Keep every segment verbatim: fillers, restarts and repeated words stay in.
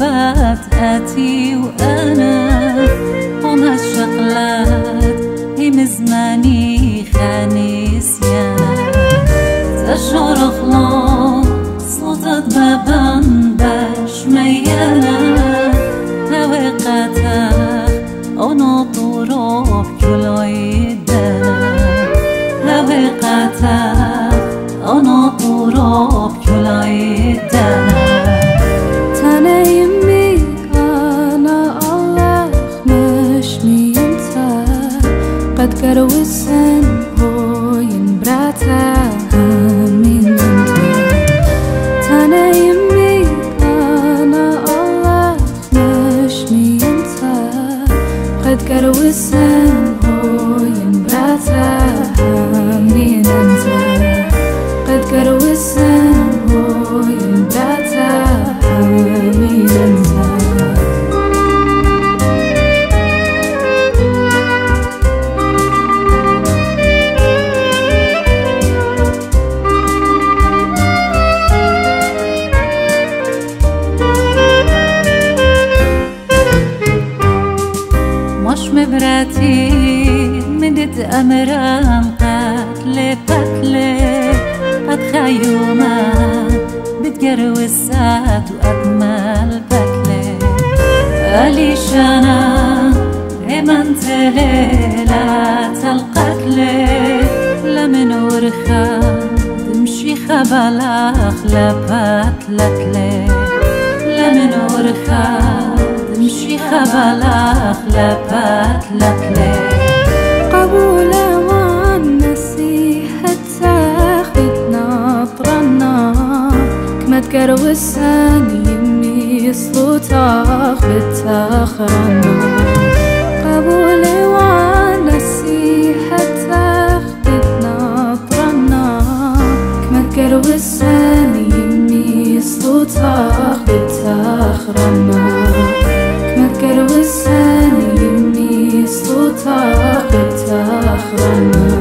بدقتي وأنا ومهالشغلات هي مزماني خاني سيانا تشعر خلاص صوتت ببان باش ميانا هواقاتها ونطورو بكل عيدانا هواقاتها ونطورو بكل عيدانا كروسن هو ينبرتها من أنا يمي أنا الله مش مينتا قد كروسن هو ينبرتها من أنت قد كروسن هو ينبرتها من أنت مبراتي مدت أمرام قتلي قتلي قد خيوما بتجروسات وأجمل بتلي أليشانا إيمانت ليلات القتلي لمن ورخا تمشي خبلا خلبات لتلي لمن ورخا تمشي خبلا خلبات لقلي قبولة وعن نسيحة تاخدنا طرنا كما تكروسان يمي صوتاخ بتاخرنا قبولة وعن نسيحة تاخدنا طرنا كما تكروسان يمي صوتاخ بتاخرنا كروساني يمي صوتها قد تاخرنا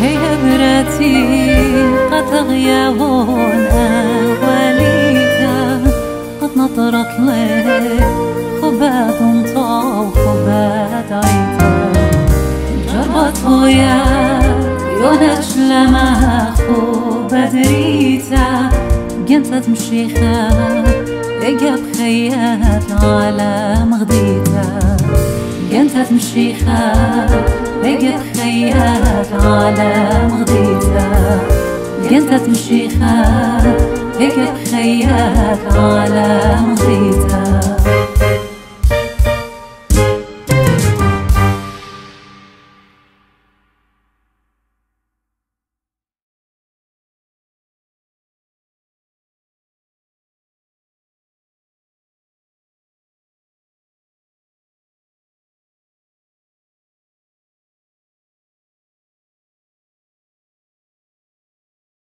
هي براتي قطغ يا نطرت لي خبات انطا وخبات عيطا جربت خويا يونتش لما خوبة دريتا جنتا تمشيخا اجاب خيات على مغديتا جنتا تمشيخا اجاب خيات على مغديتا جنتا تمشيخا هيك تخيلت على مغيتها.